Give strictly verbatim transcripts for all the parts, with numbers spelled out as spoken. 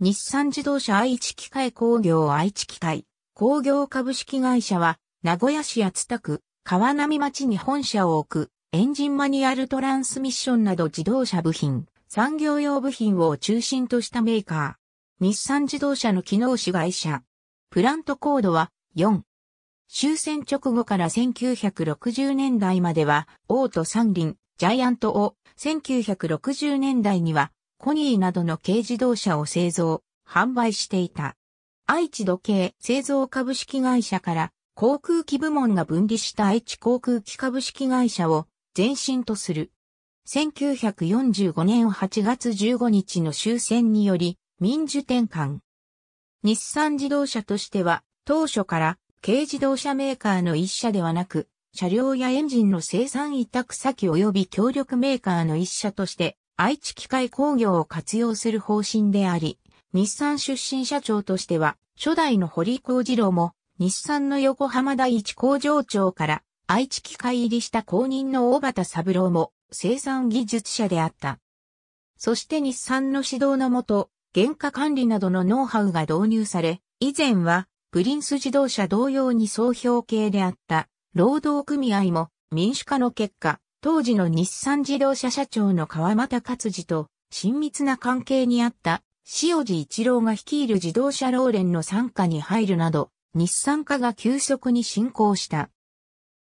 日産自動車愛知機械工業愛知機械工業株式会社は、名古屋市熱田区、川並町に本社を置く、エンジンマニュアルトランスミッションなど自動車部品、産業用部品を中心としたメーカー。日産自動車の機能子会社。プラントコードはよん。終戦直後からせんきゅうひゃくろくじゅうねんだいまでは、オート三輪、ジャイアントを、せんきゅうひゃくろくじゅうねんだいには、コニーなどの軽自動車を製造、販売していた。愛知土軽製造株式会社から航空機部門が分離した愛知航空機株式会社を前身とする。せんきゅうひゃくよんじゅうごねんはちがつじゅうごにちの終戦により民需転換。日産自動車としては当初から軽自動車メーカーの一社ではなく、車両やエンジンの生産委託先及び協力メーカーの一社として愛知機械工業を活用する方針であり、日産出身社長としては初代の堀浩二郎も日産の横浜第一工場長から愛知機械入りした後任の小畑三郎も生産技術者であった。そして日産の指導のもと原価管理などのノウハウが導入され、以前はプリンス自動車同様に総評系であった労働組合も民主化の結果、当時の日産自動車社長の川又勝次と親密な関係にあった。塩路一郎が率いる自動車労連の傘下に入るなど、日産化が急速に進行した。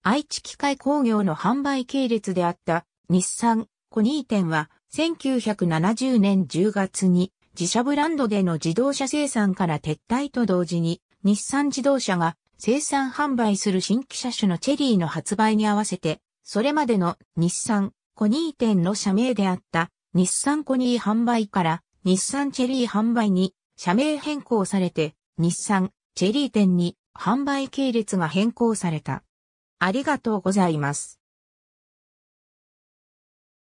愛知機械工業の販売系列であった日産コニー店はせんきゅうひゃくななじゅうねんじゅうがつに自社ブランドでの自動車生産から撤退と同時に日産自動車が生産販売する新規車種のチェリーの発売に合わせて、それまでの日産コニー店の社名であった日産コニー販売から日産チェリー販売に社名変更されて、日産チェリー店に販売系列が変更された。ありがとうございます。